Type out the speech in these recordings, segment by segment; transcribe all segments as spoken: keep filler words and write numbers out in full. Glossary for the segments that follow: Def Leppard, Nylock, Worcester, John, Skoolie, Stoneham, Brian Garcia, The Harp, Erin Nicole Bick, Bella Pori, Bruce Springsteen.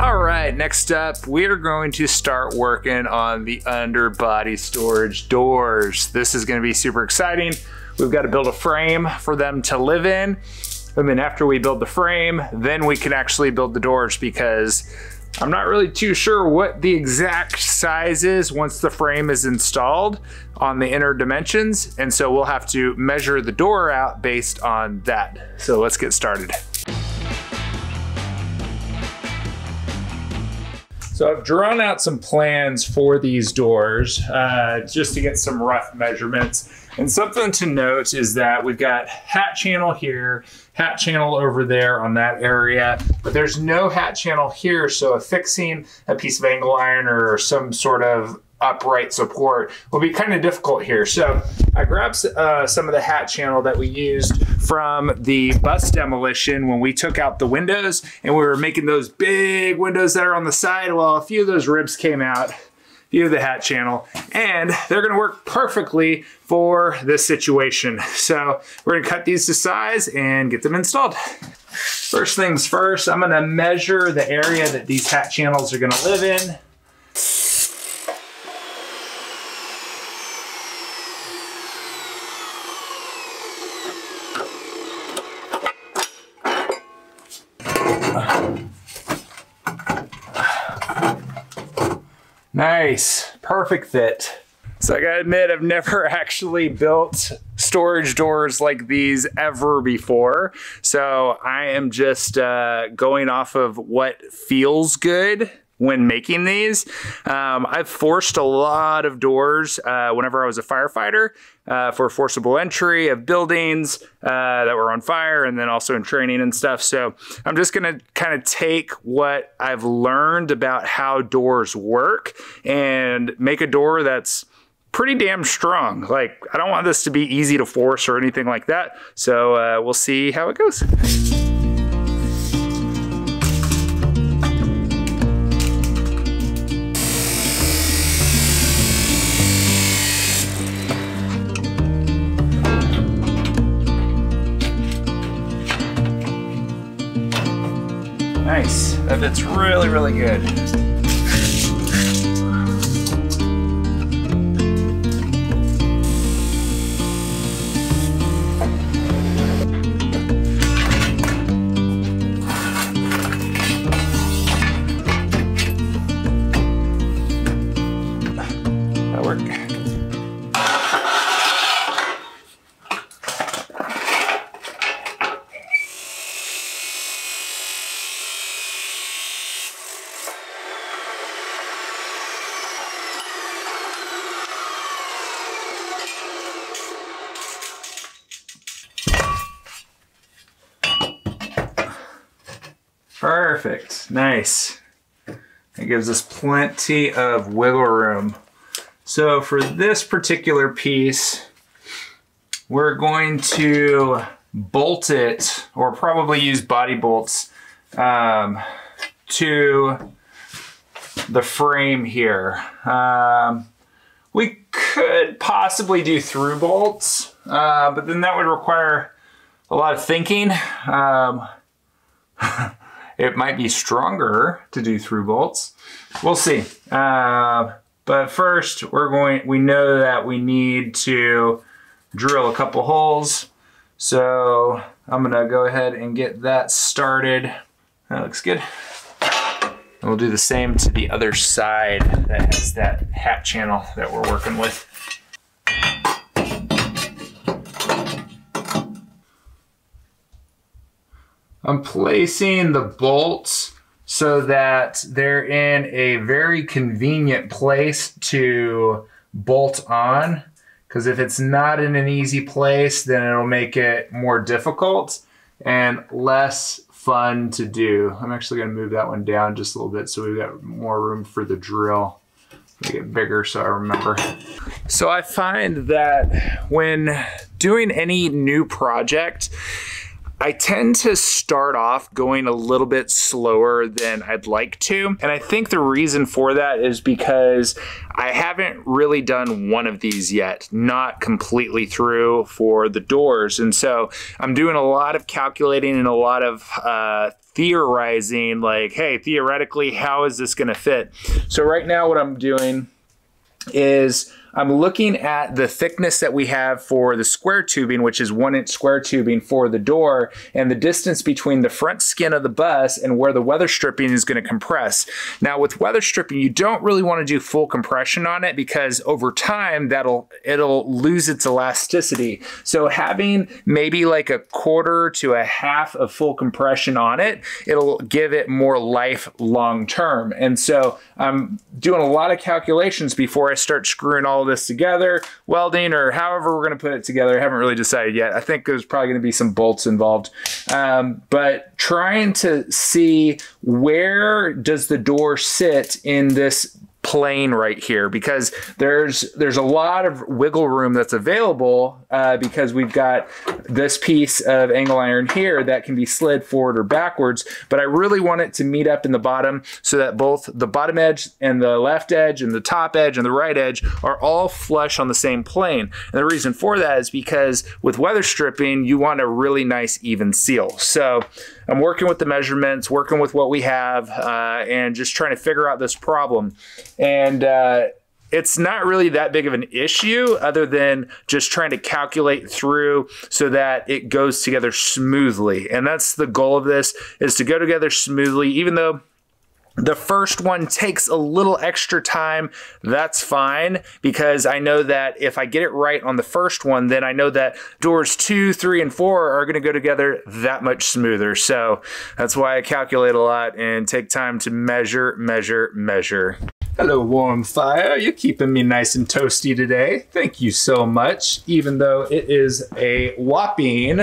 All right, next up, we're going to start working on the underbody storage doors. This is gonna be super exciting. We've got to build a frame for them to live in. And then after we build the frame, then we can actually build the doors, because I'm not really too sure what the exact size is once the frame is installed on the inner dimensions. And so we'll have to measure the door out based on that. So let's get started. So I've drawn out some plans for these doors uh, just to get some rough measurements. And something to note is that we've got hat channel here, hat channel over there on that area, but there's no hat channel here. So affixing a piece of angle iron or some sort of upright support will be kind of difficult here. So I grabbed uh, some of the hat channel that we used from the bus demolition when we took out the windows and we were making those big windows that are on the side. Well, a few of those ribs came out, a few of the hat channel, and they're gonna work perfectly for this situation. So we're gonna cut these to size and get them installed. First things first, I'm gonna measure the area that these hat channels are gonna live in. Nice, perfect fit. So I gotta admit, I've never actually built storage doors like these ever before. So I am just uh, going off of what feels good when making these. Um, I've forced a lot of doors uh, whenever I was a firefighter uh, for forcible entry of buildings uh, that were on fire, and then also in training and stuff. So I'm just gonna kind of take what I've learned about how doors work and make a door that's pretty damn strong. Like, I don't want this to be easy to force or anything like that. So uh, we'll see how it goes. Nice, that fits really, really good. That worked. Perfect, nice. It gives us plenty of wiggle room. So for this particular piece, we're going to bolt it, or probably use body bolts um, to the frame here. Um, we could possibly do through bolts, uh, but then that would require a lot of thinking. Um, It might be stronger to do through bolts. We'll see. Uh, but first, we're going, we know that we need to drill a couple holes. So I'm gonna go ahead and get that started. That looks good. And we'll do the same to the other side that has that hat channel that we're working with. I'm placing the bolts so that they're in a very convenient place to bolt on, because if it's not in an easy place, then it'll make it more difficult and less fun to do. I'm actually gonna move that one down just a little bit so we've got more room for the drill. Make it bigger so I remember. So I find that when doing any new project, I tend to start off going a little bit slower than I'd like to. And I think the reason for that is because I haven't really done one of these yet, not completely through for the doors. And so I'm doing a lot of calculating and a lot of uh, theorizing, like, hey, theoretically, how is this gonna fit? So right now what I'm doing is I'm looking at the thickness that we have for the square tubing, which is one inch square tubing for the door, and the distance between the front skin of the bus and where the weather stripping is going to compress. Now with weather stripping, you don't really want to do full compression on it because over time that'll it'll lose its elasticity. So having maybe like a quarter to a half of full compression on it, it'll give it more life long term. And so I'm doing a lot of calculations before I start screwing all this together, welding, or however we're going to put it together. I haven't really decided yet. I think there's probably going to be some bolts involved, um, but trying to see where does the door sit in this plane right here, because there's there's a lot of wiggle room that's available uh, because we've got this piece of angle iron here that can be slid forward or backwards, but I really want it to meet up in the bottom so that both the bottom edge and the left edge and the top edge and the right edge are all flush on the same plane. And the reason for that is because with weather stripping, you want a really nice even seal. So I'm working with the measurements, working with what we have, uh, and just trying to figure out this problem. And uh, it's not really that big of an issue other than just trying to calculate through so that it goes together smoothly. And that's the goal of this, is to go together smoothly. Even though the first one takes a little extra time, that's fine, because I know that if I get it right on the first one, then I know that doors two, three, and four are gonna go together that much smoother. So that's why I calculate a lot and take time to measure, measure, measure. Hello, warm fire. You're keeping me nice and toasty today. Thank you so much, even though it is a whopping,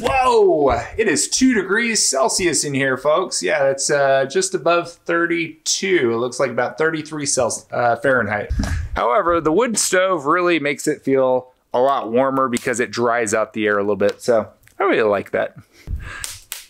whoa, it is two degrees Celsius in here, folks. Yeah, it's uh, just above thirty-two. It looks like about thirty-three Celsius, uh, Fahrenheit. However, the wood stove really makes it feel a lot warmer because it dries out the air a little bit. So I really like that.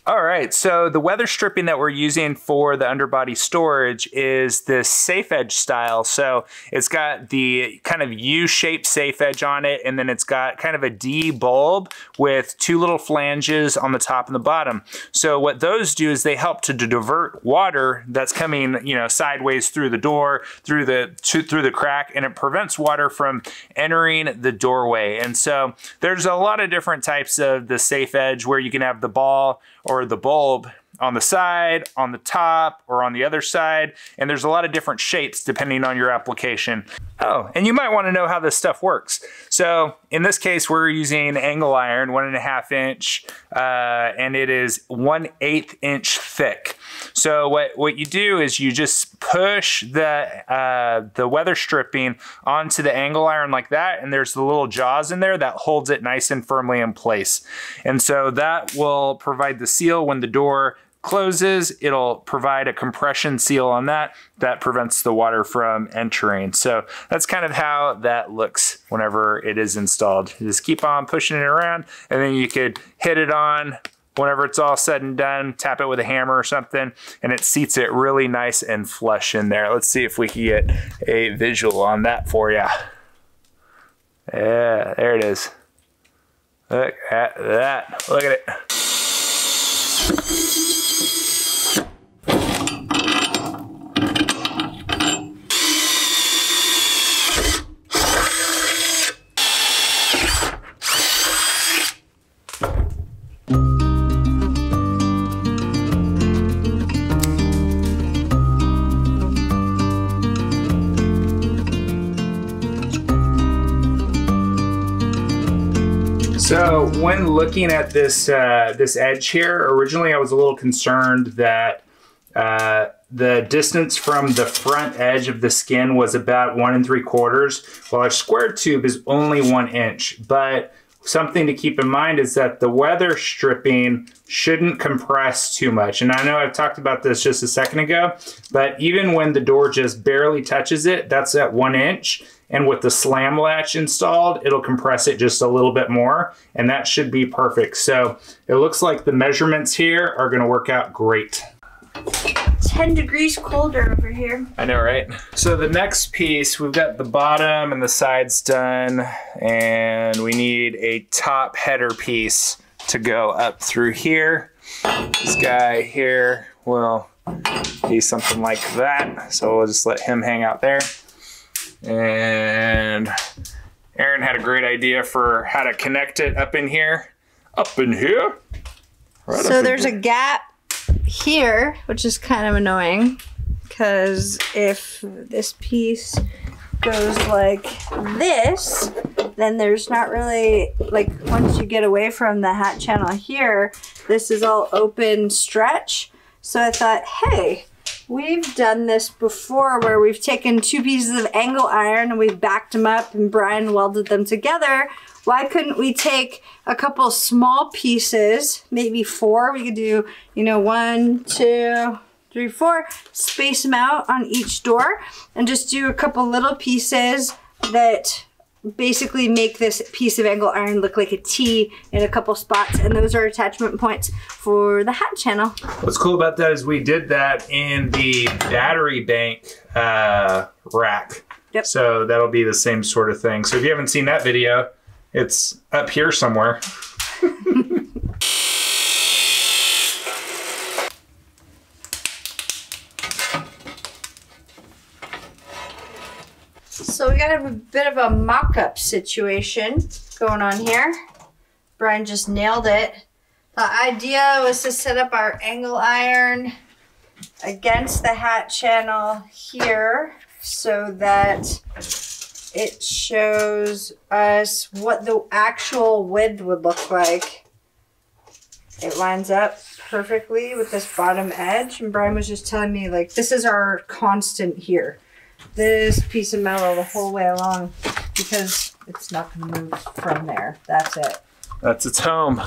All right, so the weather stripping that we're using for the underbody storage is this safe edge style. So it's got the kind of U-shaped safe edge on it, and then it's got kind of a D bulb with two little flanges on the top and the bottom. So what those do is they help to divert water that's coming, you know, sideways through the door, through the to, through the crack, and it prevents water from entering the doorway. And so there's a lot of different types of the safe edge, where you can have the ball or the bulb on the side, on the top, or on the other side. And there's a lot of different shapes depending on your application. Oh, and you might want to know how this stuff works. So in this case, we're using angle iron, one and a half inch, uh, and it is one eighth inch thick. So what, what you do is you just push the, uh, the weather stripping onto the angle iron like that, and there's the little jaws in there that holds it nice and firmly in place. And so that will provide the seal when the door closes. It'll provide a compression seal on that that prevents the water from entering. So that's kind of how that looks whenever it is installed. You just keep on pushing it around, and then you could hit it on whenever it's all said and done, tap it with a hammer or something, and it seats it really nice and flush in there. Let's see if we can get a visual on that for you. Yeah, there it is. Look at that. Look at it. So when looking at this uh, this edge here, originally I was a little concerned that uh, the distance from the front edge of the skin was about one and three quarters, while our square tube is only one inch. But something to keep in mind is that the weather stripping shouldn't compress too much. And I know I've talked about this just a second ago, but even when the door just barely touches it, that's at one inch. And with the slam latch installed, it'll compress it just a little bit more, and that should be perfect. So it looks like the measurements here are gonna work out great. ten degrees colder over here. I know, right? So the next piece, we've got the bottom and the sides done, and we need a top header piece to go up through here. This guy here will be something like that. So we'll just let him hang out there. And Erin had a great idea for how to connect it up in here. Up in here? Right so there's here. a gap here, which is kind of annoying, because if this piece goes like this, then there's not really, like once you get away from the hat channel here, this is all open stretch. So I thought, hey, we've done this before where we've taken two pieces of angle iron and we've backed them up and Brian welded them together. Why couldn't we take a couple small pieces, maybe four? We could do, you know, one, two, three, four, space them out on each door and just do a couple little pieces that basically make this piece of angle iron look like a T in a couple spots, and those are attachment points for the hat channel. What's cool about that is we did that in the battery bank uh, rack. Yep. So that'll be the same sort of thing. So if you haven't seen that video, it's up here somewhere. So we got a bit of a mock-up situation going on here. Brian just nailed it. The idea was to set up our angle iron against the hat channel here so that it shows us what the actual width would look like. It lines up perfectly with this bottom edge, and Brian was just telling me, like, this is our constant here. This piece of metal the whole way along, because it's not going to move from there. That's it. That's its home.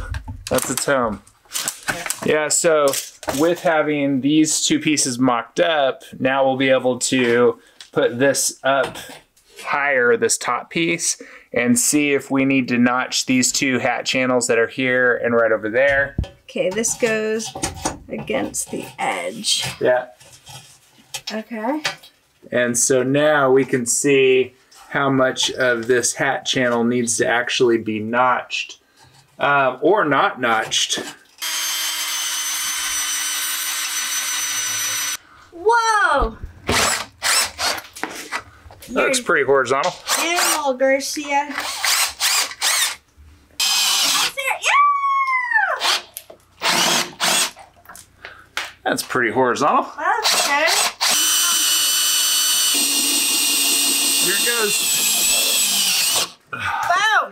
That's its home. Yeah. Yeah, so with having these two pieces mocked up, now we'll be able to put this up higher, this top piece, and see if we need to notch these two hat channels that are here and right over there. Okay, this goes against the edge. Yeah. Okay. And so now we can see how much of this hat channel needs to actually be notched um, or not notched. Whoa! That looks pretty horizontal. Animal, Garcia. That's pretty horizontal. That's good. Here it goes. Boom!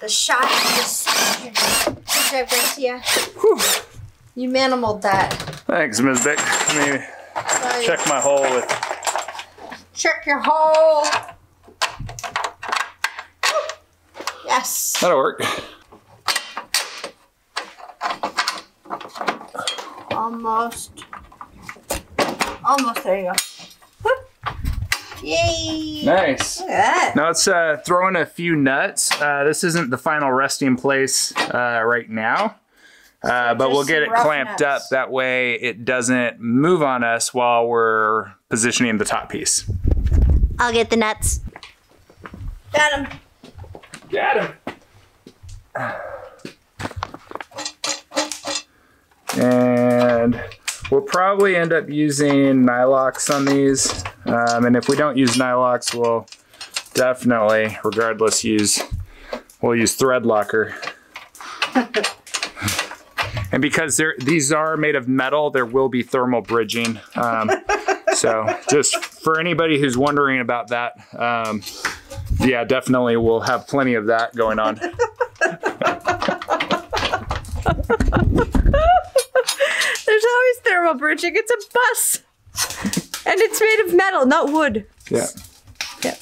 The shot of this. Good job, Garcia. Whew. You manimaled that. Thanks, Miz Bick. Let me Sorry. check my hole with. Check your hole. Yes. That'll work. Almost. Almost, there you go. Yay! Nice. Look at that. Now let's uh, throw in a few nuts. Uh, this isn't the final resting place uh, right now, uh, but we'll get it clamped up. That way it doesn't move on us while we're positioning the top piece. I'll get the nuts. Got him. Got him. And we'll probably end up using Nylox on these. Um, and if we don't use Nylox, we'll definitely, regardless, use, we'll use thread locker. And because they're, these are made of metal, there will be thermal bridging. Um, so just for anybody who's wondering about that, um, yeah, definitely we'll have plenty of that going on. There's always thermal bridging. It's a bus. And it's made of metal, not wood. Yeah. Yeah.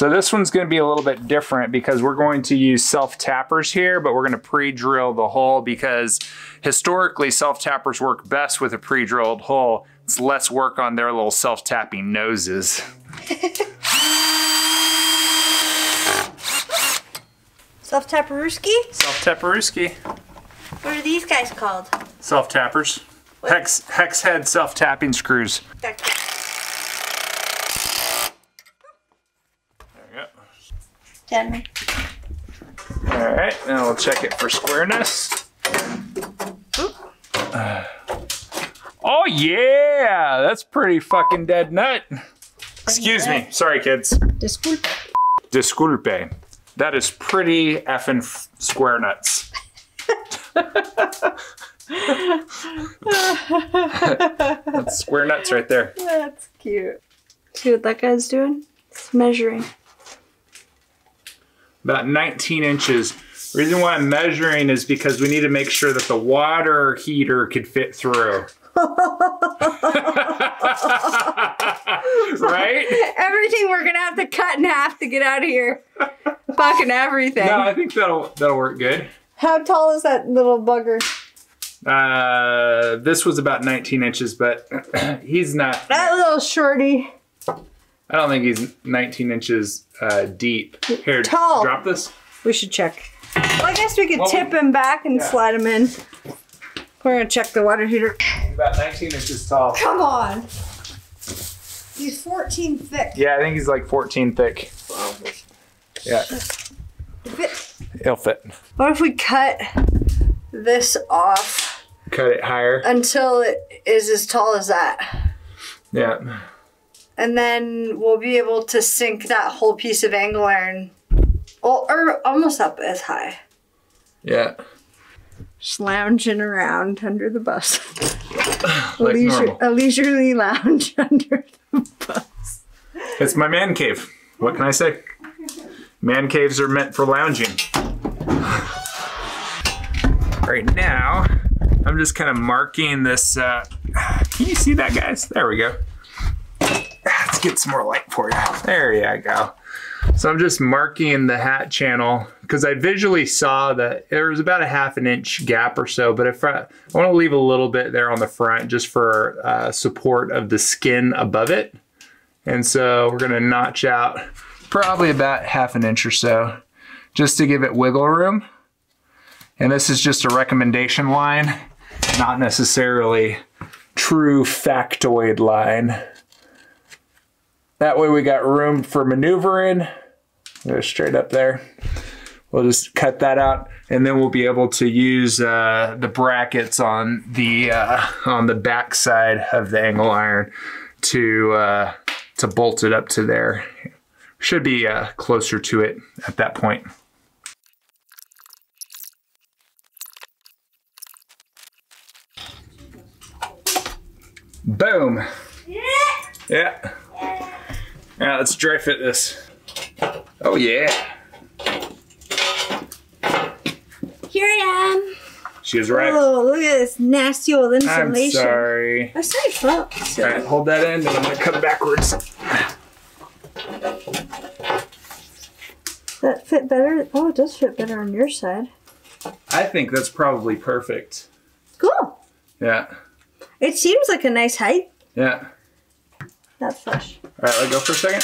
So this one's gonna be a little bit different because we're going to use self-tappers here, but we're gonna pre-drill the hole because historically self-tappers work best with a pre-drilled hole. It's less work on their little self-tapping noses. Self-tapperooski? Self-tapperooski. What are these guys called? Self-tappers. Hex, hex head self-tapping screws. There we go. Done. All right, now we'll check it for squareness. Uh, oh yeah, that's pretty fucking dead nut. Excuse me, sorry kids. Disculpe. Disculpe. That is pretty effing square nuts. That's square nuts right there. That's cute. See what that guy's doing? It's measuring. About nineteen inches. The reason why I'm measuring is because we need to make sure that the water heater could fit through. Right? Everything we're gonna have to cut in half to get out of here. Fucking everything. No, I think that'll that'll work good. How tall is that little bugger? Uh, this was about nineteen inches, but he's not. That little shorty. I don't think he's nineteen inches uh, deep. Here, tall. Drop this. We should check. Well, I guess we could well, tip we, him back and yeah. slide him in. We're gonna check the water heater. About nineteen inches tall. Come on. He's fourteen thick. Yeah, I think he's like fourteen thick. Wow. Yeah. It'll fit. It'll fit. What if we cut this off? Cut it higher? Until it is as tall as that. Yeah. And then we'll be able to sink that whole piece of angle iron, or, or almost up as high. Yeah. Just lounging around under the bus. Like Leisure, normal. A leisurely lounge under the bus. It's my man cave. What can I say? Man caves are meant for lounging. Right now, I'm just kind of marking this. Uh, can you see that, guys? There we go. Let's get some more light for you. There you go. So I'm just marking the hat channel because I visually saw that there was about a half an inch gap or so, but if I, I want to leave a little bit there on the front just for uh, support of the skin above it. And so we're going to notch out probably about half an inch or so just to give it wiggle room. And this is just a recommendation line, not necessarily true factoid line. That way we got room for maneuvering. Go straight up there. We'll just cut that out, and then we'll be able to use uh, the brackets on the uh, on the back side of the angle iron to uh, to bolt it up to there. Should be uh, closer to it at that point. Boom. Yeah. Yeah. Now let's dry fit this. Oh yeah. Here I am. She was right. Oh, look at this nasty old insulation. I'm sorry. I'm sorry, folks. All right, hold that end and I'm gonna cut backwards. That fit better? Oh, it does fit better on your side. I think that's probably perfect. Cool. Yeah. It seems like a nice height. Yeah. That's flush. All right, let it go for a second.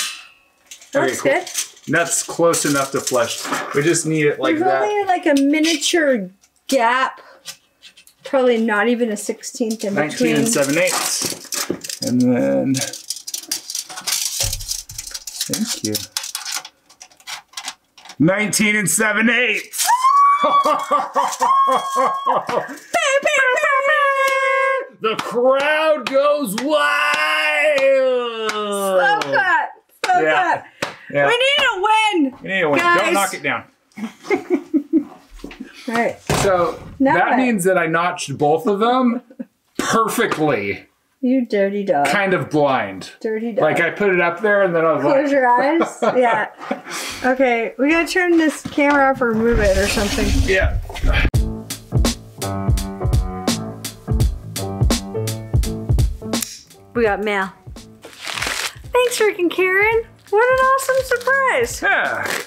That's okay, cool. Good. That's close enough to flush. We just need it like that. Probably like a miniature gap. Probably not even a sixteenth in between. nineteen and seven eighths. And then, thank you. nineteen and seven eighths. The crowd goes wild. Slow cut. Slow yeah. cut. Yeah. We need a win. We need a win. Guys. Don't knock it down. All right. So now that what? means that I notched both of them perfectly. You dirty dog. Kind of blind. Dirty dog. Like I put it up there and then I was Close like. Close your eyes? Yeah. Okay. We got to turn this camera off or move it or something. Yeah. We got mail. Thanks, Rick and Karen. What an awesome surprise. Yeah.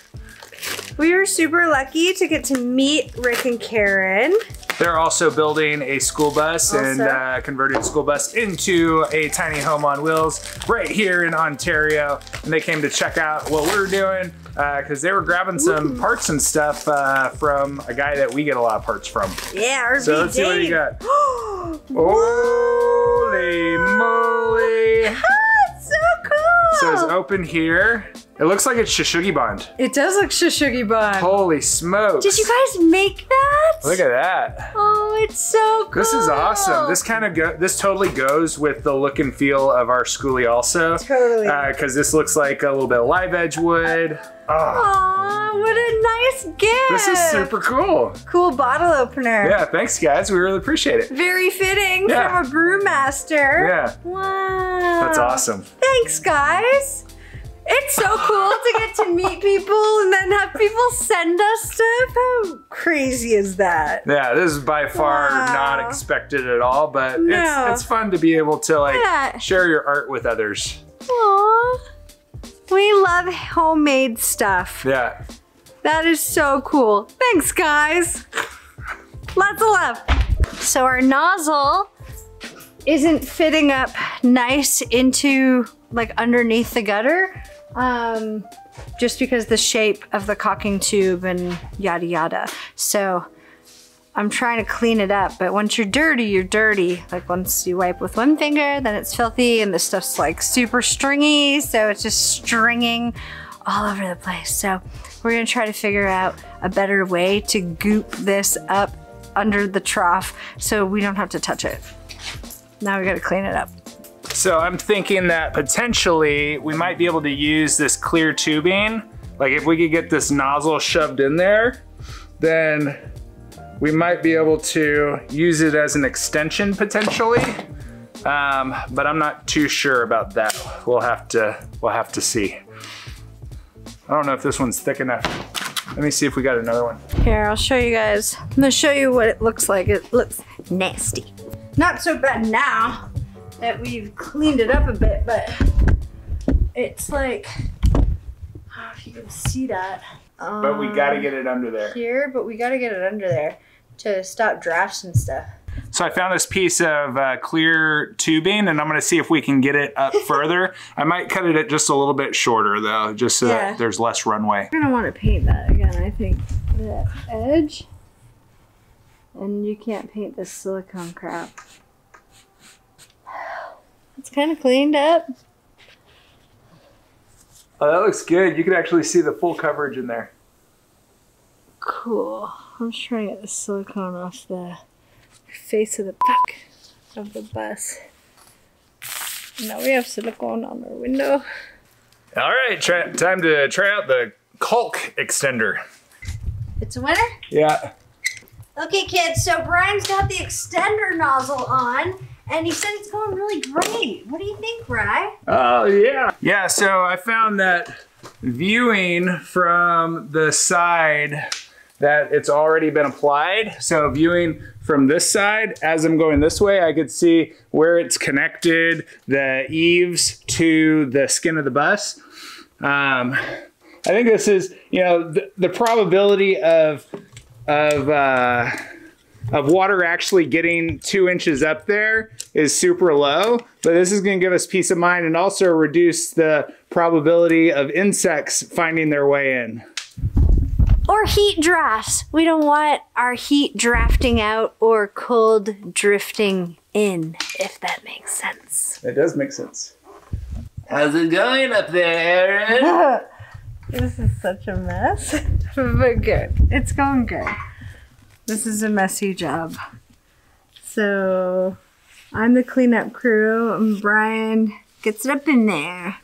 We were super lucky to get to meet Rick and Karen. They're also building a school bus also. and uh, converting a school bus into a tiny home on wheels right here in Ontario. And they came to check out what we were doing because uh, they were grabbing some Ooh. parts and stuff uh, from a guy that we get a lot of parts from. Yeah, R V So let's Dave. see what you got. Holy moly. Oh, it's so cool. So it's open here. It looks like it's Shashugi Bond. It does look Shashugi Bond. Holy smokes. Did you guys make that? Look at that. Oh, it's so cool. This is awesome. This kind of go, this totally goes with the look and feel of our Skoolie also. Totally. Because uh, this looks like a little bit of live edge wood. Oh. Aw, what a nice gift. This is super cool. Cool bottle opener. Yeah, thanks guys. We really appreciate it. Very fitting yeah. from a brewmaster. Yeah. Wow. That's awesome. Thanks guys. It's so cool to get to meet people and then have people send us stuff. How crazy is that? Yeah, this is by far wow. not expected at all, but no. it's, it's fun to be able to like yeah. share your art with others. Aww. We love homemade stuff. Yeah. That is so cool. Thanks, guys. Lots of love. So our nozzle isn't fitting up nice into like underneath the gutter. Um, just because the shape of the caulking tube and yada yada. So I'm trying to clean it up, but once you're dirty, you're dirty. Like once you wipe with one finger, then it's filthy and this stuff's like super stringy. So it's just stringing all over the place. So we're gonna try to figure out a better way to goop this up under the trough so we don't have to touch it. Now we gotta clean it up. So I'm thinking that potentially we might be able to use this clear tubing. Like if we could get this nozzle shoved in there, then we might be able to use it as an extension potentially. Um, but I'm not too sure about that. We'll have to, we'll have to see. I don't know if this one's thick enough. Let me see if we got another one. Here, I'll show you guys. I'm gonna show you what it looks like. It looks nasty. Not so bad now that we've cleaned it up a bit, but it's like, I don't know if you can see that. Um, but we gotta get it under there. Here, but we gotta get it under there to stop drafts and stuff. So I found this piece of uh, clear tubing and I'm gonna see if we can get it up further. I might cut it just a little bit shorter though, just so yeah. that there's less runway. We're gonna wanna paint that again, I think. That edge. And you can't paint this silicone crap. It's kind of cleaned up. Oh, that looks good. You can actually see the full coverage in there. Cool. I'm just trying to get the silicone off the face of the back of the bus. Now we have silicone on our window. All right, try, time to try out the caulk extender. It's a winner? Yeah. Okay, kids, so Brian's got the extender nozzle on. And he said it's going really great. What do you think, Bri? Oh, yeah. Yeah, so I found that viewing from the side that it's already been applied. So viewing from this side, as I'm going this way, I could see where it's connected, the eaves to the skin of the bus. Um, I think this is, you know, the, the probability of, of, uh, of water actually getting two inches up there is super low, but this is gonna give us peace of mind and also reduce the probability of insects finding their way in. Or heat drafts. We don't want our heat drafting out or cold drifting in, if that makes sense. It does make sense. How's it going up there, Erin? This is such a mess, but good. It's going good. This is a messy job. So I'm the cleanup crew and Brian gets it up in there.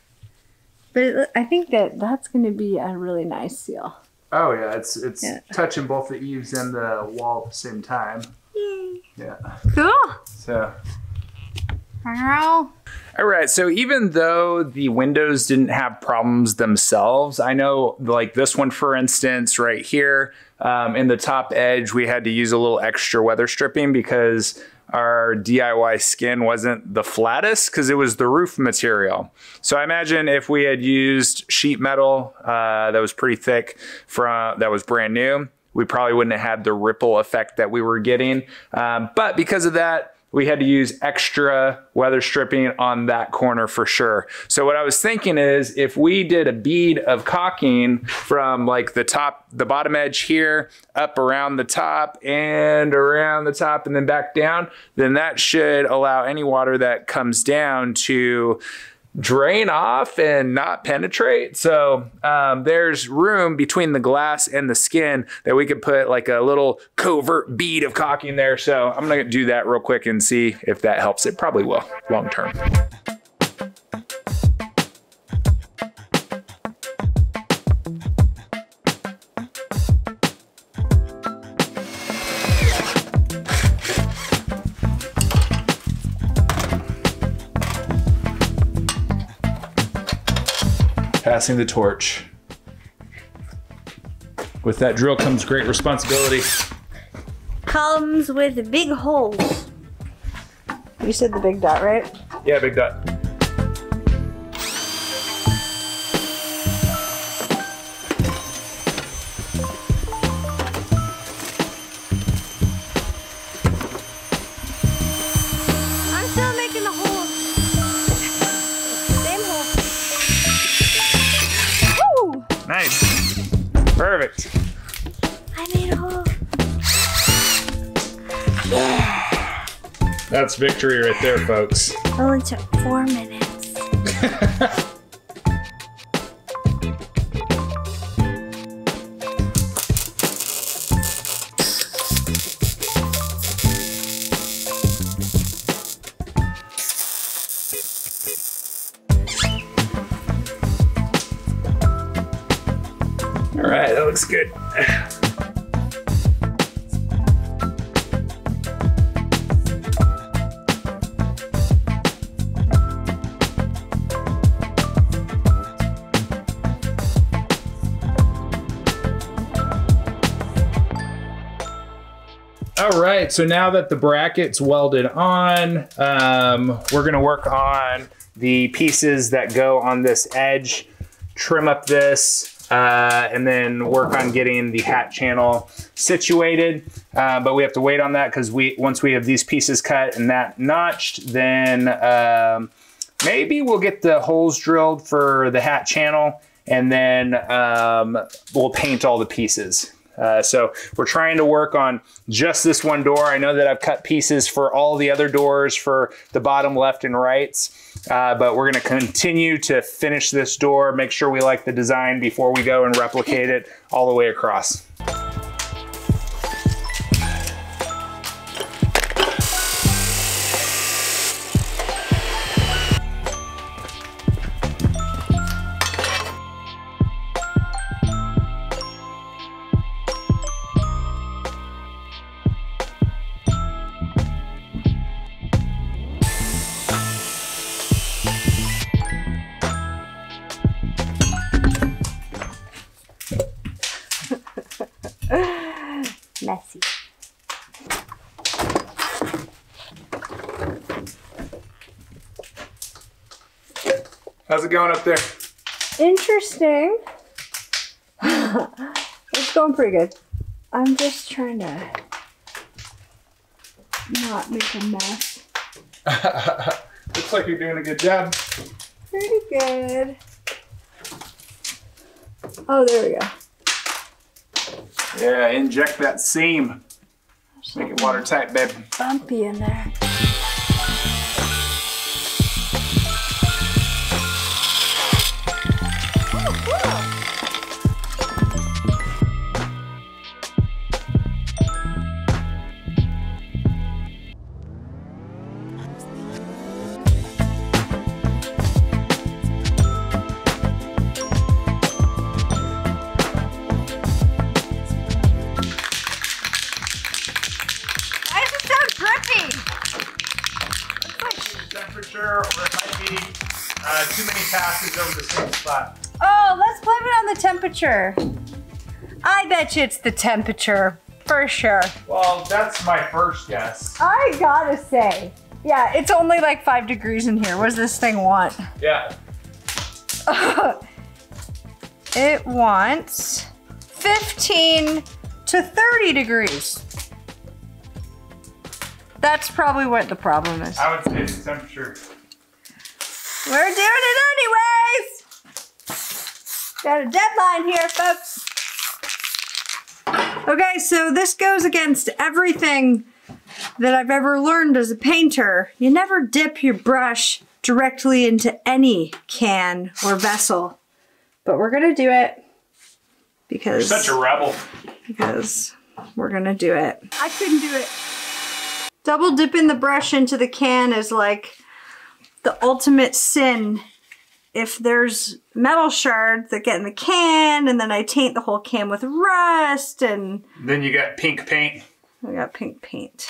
But it, I think that that's gonna be a really nice seal. Oh yeah, it's it's yeah. touching both the eaves and the wall at the same time. Yay. Yeah. Cool. So. All right, so even though the windows didn't have problems themselves, I know like this one, for instance, right here um, in the top edge, we had to use a little extra weather stripping because our D I Y skin wasn't the flattest because it was the roof material. So I imagine if we had used sheet metal uh, that was pretty thick, from that was brand new, we probably wouldn't have had the ripple effect that we were getting. Um, but because of that, we had to use extra weather stripping on that corner for sure. So what I was thinking is if we did a bead of caulking from like the top, the bottom edge here, up around the top and around the top and then back down, then that should allow any water that comes down to drain off and not penetrate. So um, there's room between the glass and the skin that we could put like a little covert bead of caulking there. So I'm gonna do that real quick and see if that helps. It probably will long term. Passing the torch. With that drill comes great responsibility. Comes with big holes. You said the big dot, right? Yeah, big dot. Perfect. I made a hole. Yeah. That's victory right there, folks. It only took four minutes. All right, that looks good. All right, so now that the bracket's welded on, um, we're gonna work on the pieces that go on this edge, trim up this, Uh, and then work on getting the hat channel situated. Uh, but we have to wait on that because we once we have these pieces cut and that notched, then um, maybe we'll get the holes drilled for the hat channel and then um, we'll paint all the pieces. Uh, so we're trying to work on just this one door. I know that I've cut pieces for all the other doors for the bottom left and rights, uh, but we're gonna continue to finish this door, make sure we like the design before we go and replicate it all the way across. Messy. How's it going up there? Interesting. It's going pretty good. I'm just trying to not make a mess. Looks like you're doing a good job. Pretty good. Oh, there we go. Yeah, inject that seam. Make it watertight, baby. Bumpy in there. Temperature, or it might be uh, too many passes over the same spot. Oh, let's blame it on the temperature. I bet you it's the temperature. for sure. Well, that's my first guess. I gotta say. Yeah, it's only like five degrees in here. What does this thing want? Yeah. It wants fifteen to thirty degrees. That's probably what the problem is. I would say it's temperature. We're doing it anyways! Got a deadline here, folks. Okay, so this goes against everything that I've ever learned as a painter. You never dip your brush directly into any can or vessel. But we're gonna do it because— You're such a rebel. Because we're gonna do it. I couldn't do it. Double dipping the brush into the can is like the ultimate sin. If there's metal shards that get in the can and then I taint the whole can with rust and... Then you got pink paint. I got pink paint.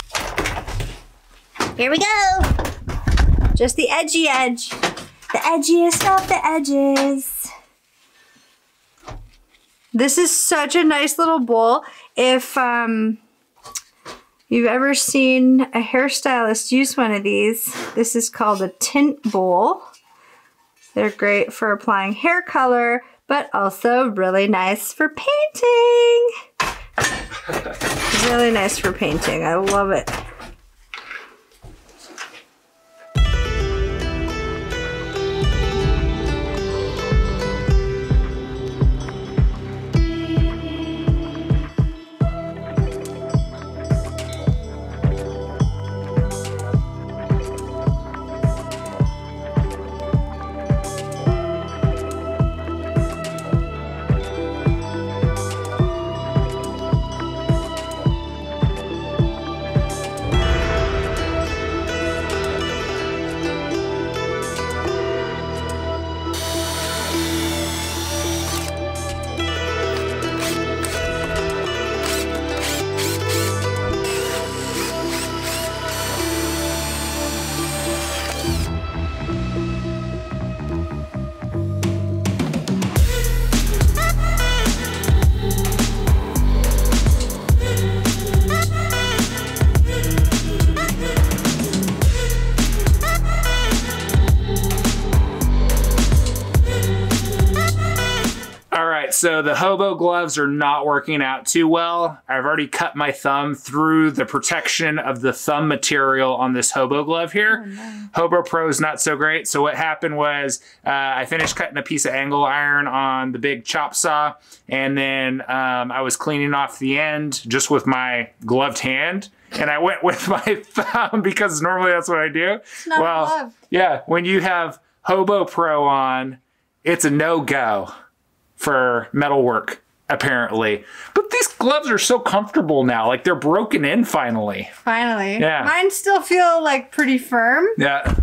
Here we go. Just the edgy edge. The edgiest of the edges. This is such a nice little bowl. If, um... you've ever seen a hairstylist use one of these, this is called a tint bowl. They're great for applying hair color, but also really nice for painting. Really nice for painting. I love it. So the hobo gloves are not working out too well. I've already cut my thumb through the protection of the thumb material on this hobo glove here. Oh, no. Hobo Pro is not so great. So what happened was uh, I finished cutting a piece of angle iron on the big chop saw, and then um, I was cleaning off the end just with my gloved hand. And I went with my thumb because normally that's what I do. It's not well, a glove. Yeah, when you have Hobo Pro on, it's a no-go for metal work, apparently. But these gloves are so comfortable now. Like, they're broken in finally. Finally. Yeah. Mine still feel, like, pretty firm. Yeah.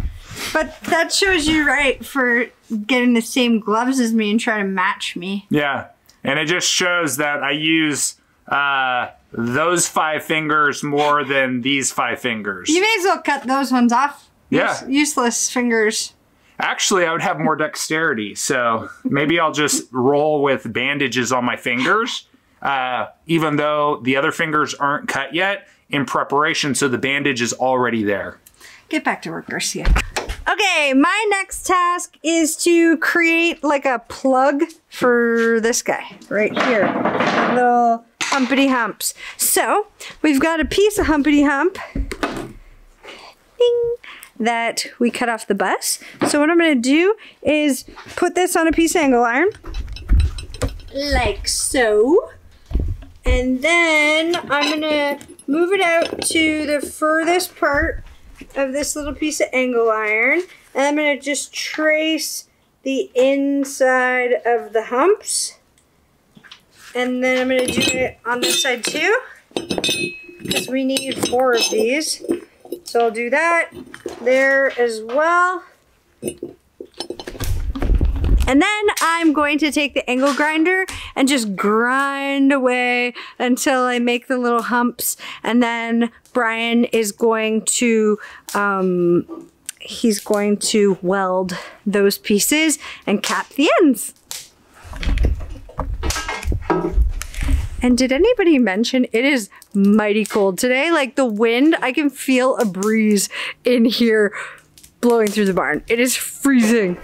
But that shows you right for getting the same gloves as me and trying to match me. Yeah. And it just shows that I use uh, those five fingers more than these five fingers. You may as well cut those ones off. Yeah. Use useless fingers. Actually, I would have more dexterity, so maybe I'll just roll with bandages on my fingers, uh, even though the other fingers aren't cut yet, in preparation, so the bandage is already there. Get back to work, Garcia. Okay, my next task is to create like a plug for this guy right here, little humpity humps. So we've got a piece of humpity hump. Ding. That we cut off the bus. So what I'm gonna do is put this on a piece of angle iron, like so. And then I'm gonna move it out to the furthest part of this little piece of angle iron. And I'm gonna just trace the inside of the humps. And then I'm gonna do it on this side too, because we need four of these. So I'll do that there as well. And then I'm going to take the angle grinder and just grind away until I make the little humps. And then Brian is going to, um, he's going to weld those pieces and cap the ends. And did anybody mention it is mighty cold today? Like the wind, I can feel a breeze in here blowing through the barn. It is freezing.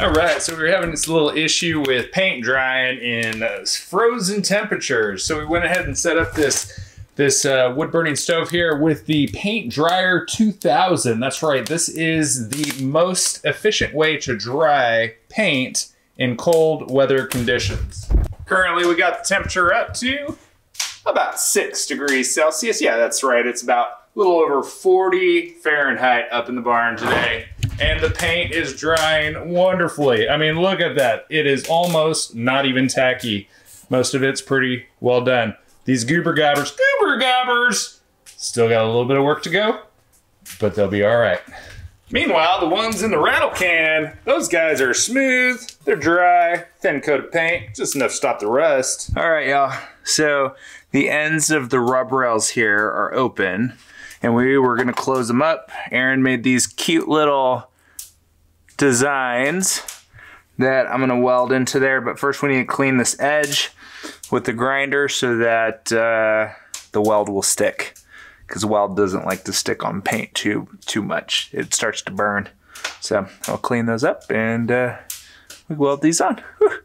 All right, so we were having this little issue with paint drying in uh, frozen temperatures. So we went ahead and set up this this uh, wood-burning stove here with the Paint Dryer two thousand. That's right, this is the most efficient way to dry paint in cold weather conditions. Currently, we got the temperature up to about six degrees Celsius. Yeah, that's right, it's about a little over forty Fahrenheit up in the barn today. And the paint is drying wonderfully. I mean, look at that. It is almost not even tacky. Most of it's pretty well done. These goober gobbers, goober gobbers, still got a little bit of work to go, but they'll be all right. Meanwhile, the ones in the rattle can, those guys are smooth, they're dry, thin coat of paint, just enough to stop the rust. All right, y'all. So the ends of the rub rails here are open, and we were gonna close them up. Erin made these cute little designs that I'm gonna weld into there, but first we need to clean this edge with the grinder so that uh, the weld will stick, because weld doesn't like to stick on paint too, too much. It starts to burn. So I'll clean those up and uh, we weld these on. Whew.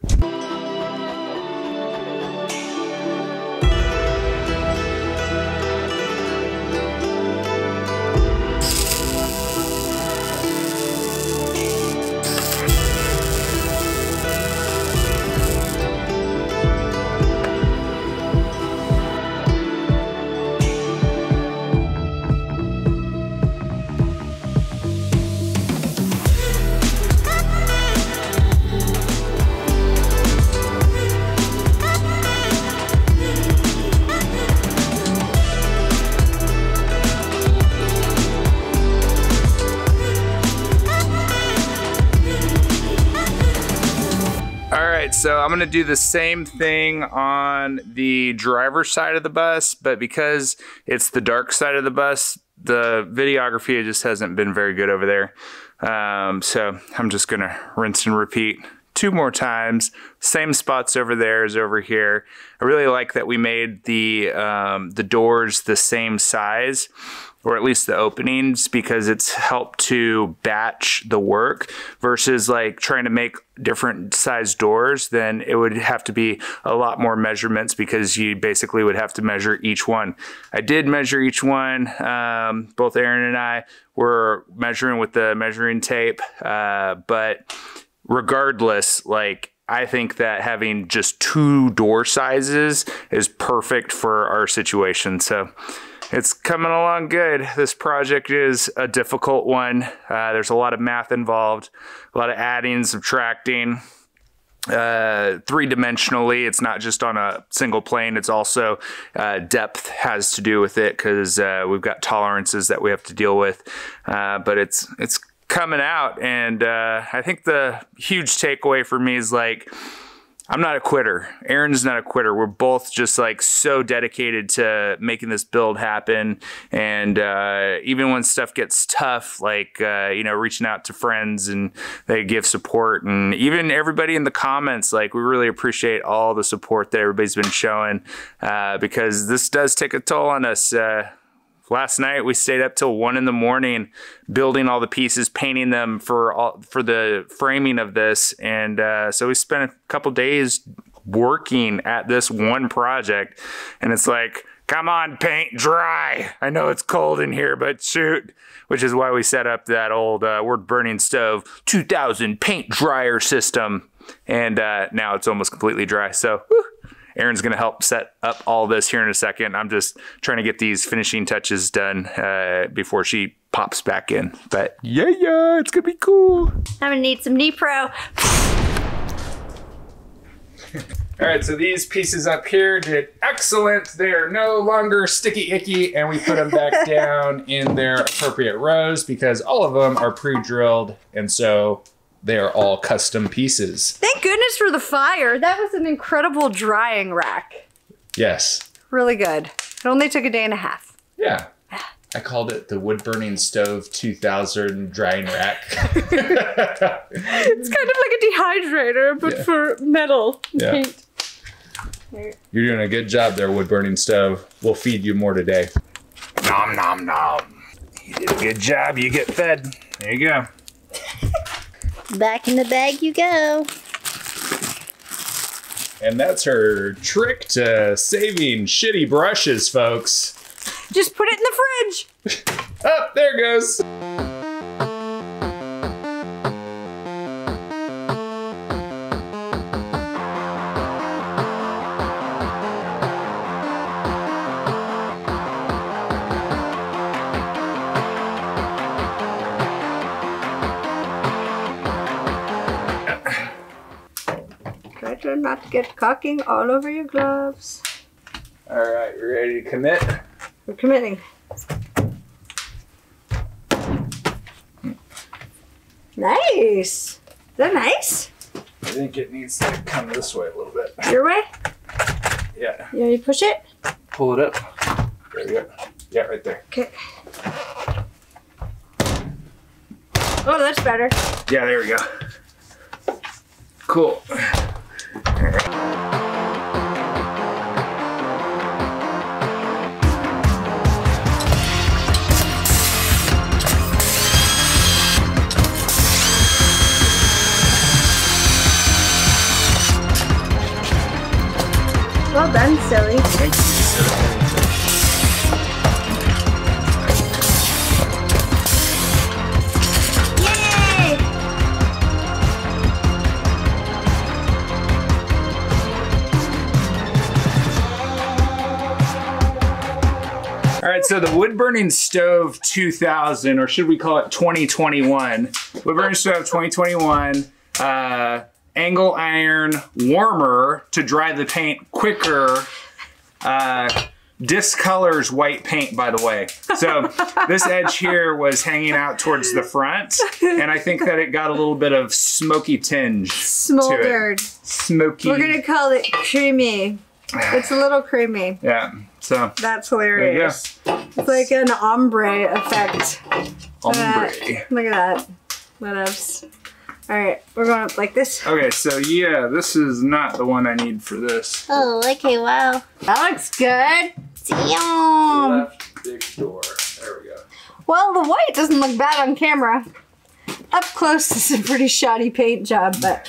So I'm gonna do the same thing on the driver's side of the bus, but because it's the dark side of the bus, the videography just hasn't been very good over there. Um, so I'm just gonna rinse and repeat two more times. Same spots over there as over here. I really like that we made the, um, the doors the same size, or at least the openings, because it's helped to batch the work versus like trying to make different size doors. Then it would have to be a lot more measurements because you basically would have to measure each one. I did measure each one. Um, both Erin and I were measuring with the measuring tape, uh, but regardless, like, I think that having just two door sizes is perfect for our situation. So it's coming along good. This project is a difficult one. Uh, there's a lot of math involved, a lot of adding, subtracting, uh, three-dimensionally. It's not just on a single plane. It's also uh, depth has to do with it because uh, we've got tolerances that we have to deal with. Uh, but it's it's. coming out, and uh, I think the huge takeaway for me is like, I'm not a quitter. Erin's not a quitter. We're both just like so dedicated to making this build happen. And uh, even when stuff gets tough, like, uh, you know, reaching out to friends and they give support, and even everybody in the comments, like, we really appreciate all the support that everybody's been showing uh, because this does take a toll on us. Uh, Last night we stayed up till one in the morning building all the pieces, painting them for all, for the framing of this, and uh, so we spent a couple days working at this one project, and it's like, come on, paint dry. I know it's cold in here, but shoot. Which is why we set up that old uh, wood burning stove two thousand paint dryer system, and uh, now it's almost completely dry. So. Whew. Erin's gonna help set up all this here in a second. I'm just trying to get these finishing touches done uh, before she pops back in. But yeah, yeah, it's gonna be cool. I'm gonna need some Nepro. All right, so these pieces up here did excellent. They are no longer sticky icky, and we put them back down in their appropriate rows because all of them are pre-drilled, and so they are all custom pieces. Thank goodness for the fire. That was an incredible drying rack. Yes. Really good. It only took a day and a half. Yeah. I called it the Wood Burning Stove two thousand drying rack. It's kind of like a dehydrator, but yeah, for metal and yeah, paint. You're doing a good job there, Wood Burning Stove. We'll feed you more today. Nom, nom, nom. You did a good job. You get fed. There you go. Back in the bag you go. And that's her trick to saving shitty brushes, folks. Just put it in the fridge. Oh, there it goes. Try to not get caulking all over your gloves. All right, you ready to commit? We're committing. Nice. Is that nice? I think it needs to come this way a little bit. Your way? Yeah. You ready to push it? Pull it up. There we go. Yeah, right there. Okay. Oh, that's better. Yeah, there we go. Cool. All right. Well done, silly. Thank you, silly. Yay! All right, so the Wood Burning Stove two thousand, or should we call it twenty twenty-one? Wood Burning Stove twenty twenty-one. Uh, angle iron warmer to dry the paint quicker, uh, discolors white paint, by the way. So this edge here was hanging out towards the front, and I think that it got a little bit of smoky tinge. Smoldered. To it. Smoky. We're gonna call it creamy. It's a little creamy. Yeah, so. That's hilarious. It's like an ombre effect. Ombre. Uh, look at that. What else? All right, we're going up like this. Okay, so yeah, this is not the one I need for this. Oh, okay, wow. That looks good. Damn. Left big door, there we go. Well, the white doesn't look bad on camera. Up close, this is a pretty shoddy paint job, but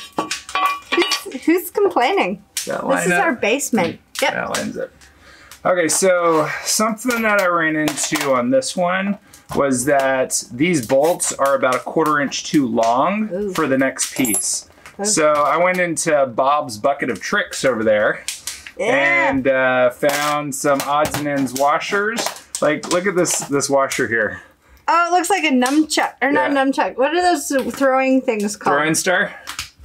who's, who's complaining? That lines up. This is our basement. Yep. That lines up. Okay, so something that I ran into on this one was that these bolts are about a quarter inch too long. Ooh. For the next piece. Okay. So I went into Bob's bucket of tricks over there, yeah, and uh, found some odds and ends washers. Like, look at this this washer here. Oh, it looks like a nunchuck, or yeah, not nunchuck. What are those throwing things called? Throwing star?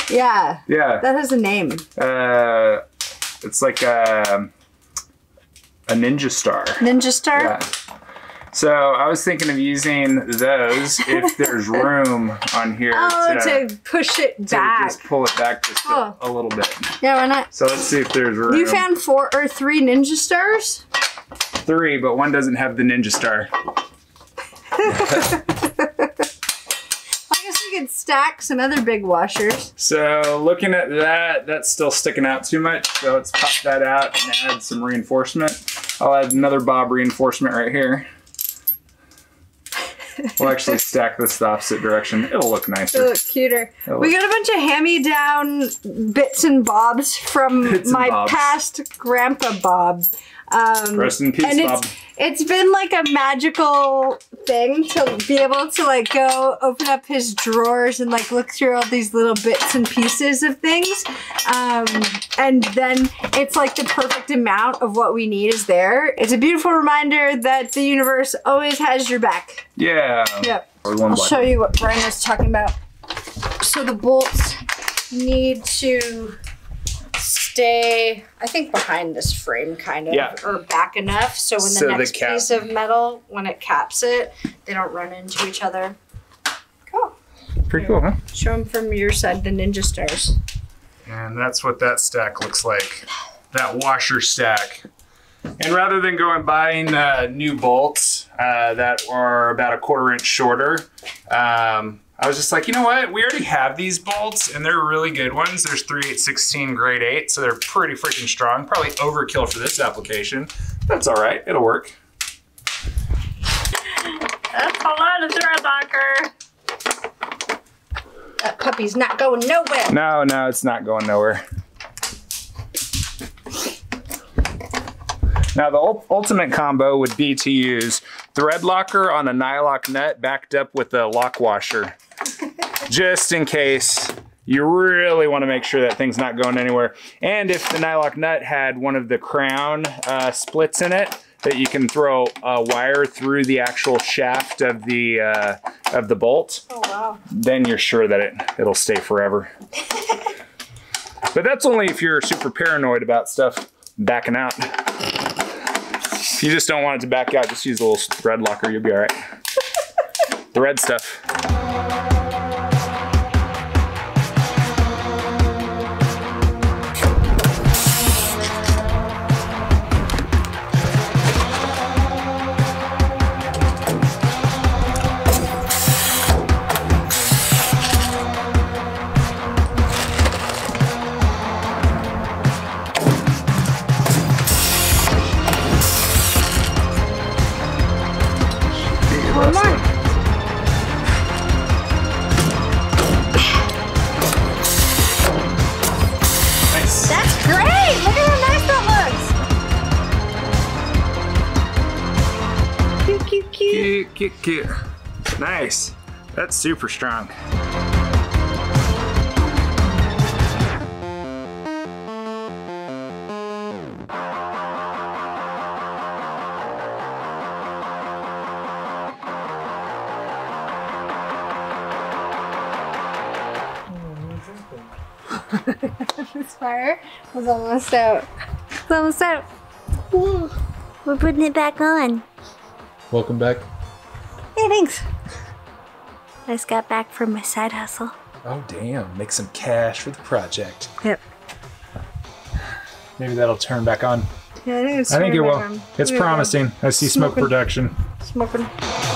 Yeah. Yeah. That has a name. Uh, it's like a, a ninja star. Ninja star? Yeah. So I was thinking of using those if there's room on here. Oh, to, to push it back. To just pull it back just oh. a, a little bit. Yeah, why not? So let's see if there's room. You found four or three ninja stars? Three, but one doesn't have the ninja star. I guess we could stack some other big washers. So looking at that, that's still sticking out too much. So let's pop that out and add some reinforcement. I'll add another Bob reinforcement right here. We'll actually stack this the opposite direction. It'll look nicer. It'll look cuter. It'll we look... got a bunch of hand-me-down bits and bobs from bits my past Grandpa Bob. Um, Rest in peace, and Bob. It's, it's been like a magical thing to be able to like go open up his drawers and like look through all these little bits and pieces of things. Um, and then it's like the perfect amount of what we need is there. It's a beautiful reminder that the universe always has your back. Yeah. Yep. I'll show you what Brian was talking about. So the bolts need to stay, I think, behind this frame kind of, yeah, or back enough so when the so next the cap piece of metal, when it caps it, they don't run into each other. Cool. Pretty cool, huh? Show them from your side, the ninja stars. And that's what that stack looks like, that washer stack. And rather than going buying uh, new bolts uh, that are about a quarter inch shorter, um, I was just like, you know what? We already have these bolts and they're really good ones. There's three eight sixteen grade eight, so they're pretty freaking strong. Probably overkill for this application. That's all right, it'll work. That's a lot of thread locker. That puppy's not going nowhere. No, no, it's not going nowhere. Now the ultimate combo would be to use thread locker on a nylock nut backed up with a lock washer. Just in case you really want to make sure that thing's not going anywhere. And if the nylock nut had one of the crown uh, splits in it, that you can throw a wire through the actual shaft of the uh, of the bolt. Oh wow! Then you're sure that it it'll stay forever. But that's only if you're super paranoid about stuff backing out. If you just don't want it to back out, just use a little thread locker. You'll be all right. Thread stuff. Cute, cute, cute. Nice. That's super strong. This fire was almost out. It's almost out. Ooh, we're putting it back on. Welcome back. Hey, thanks. I just got back from my side hustle. Oh, damn. Make some cash for the project. Yep. Maybe that'll turn back on. Yeah, I think it's I think it will. Arm. It's yeah, promising. I see smoking. Smoke production. Smoking.